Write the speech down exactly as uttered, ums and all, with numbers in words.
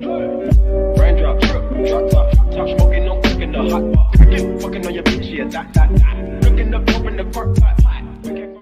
Raindrop, drip, drop top, top smoking, no cooking the hot pot. I get fucking on your bitch, yeah, that, that, that. Looking up, open the park, hot, hot.